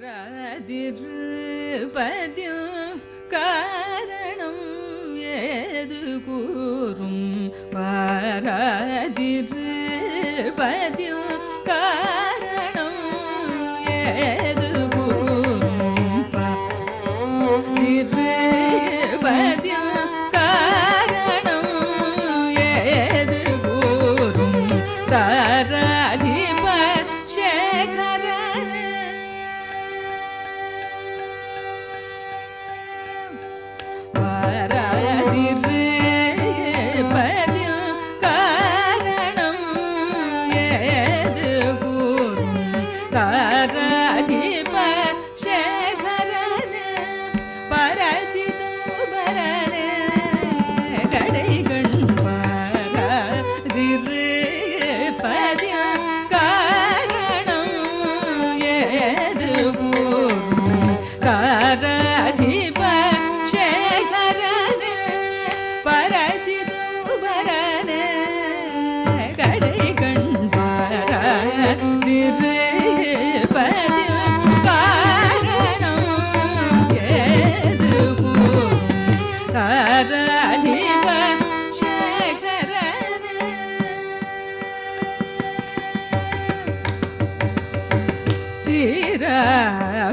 பாராதிருப்பதின் காரணம் ஏது கூறும் பாராதிருப்பதின் காரணம் ஏது கூறும் பாராதிருப்பதின் காரணம் ஏது கூறும் தாராதிப சேகர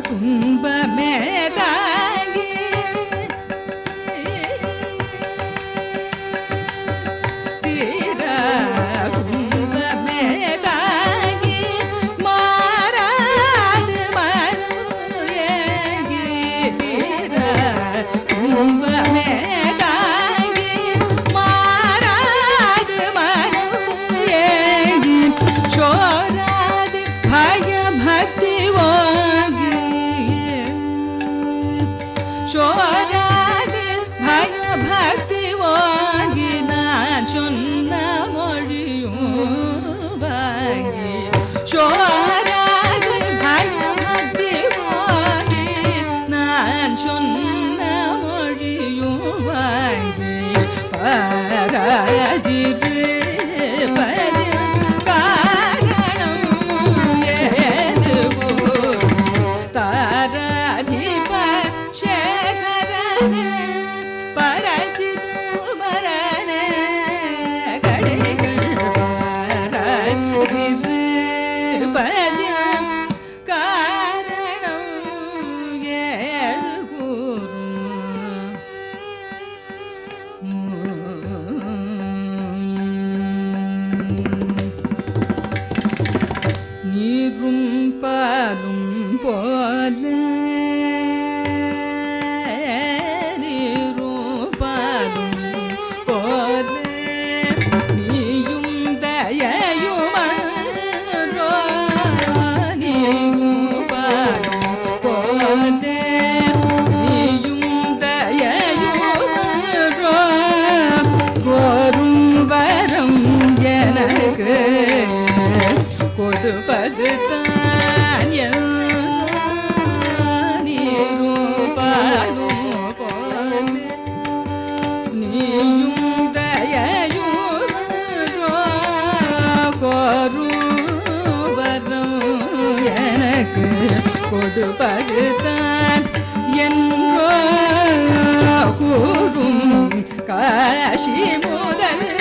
துன்ப மேதாகி தீரா துன்ப மேதாகி மாறாது மருகி தீரா துன்ப மேதாகி மாறாது மருகி சோராது பய பக்தி ஓ சோராது பய பக்தி வாங்கி நான் சொன்ன மொழியும் வாங்கி சோராது பய பக்தி வாங்கி நான் சொன்ன மொழியும் வாங்கி பாராதிருப்பதின் காரணம் ஏது கூறும் தாராதிப கொடுப்பதுதான் என்றோ கூறும் காசி முதல்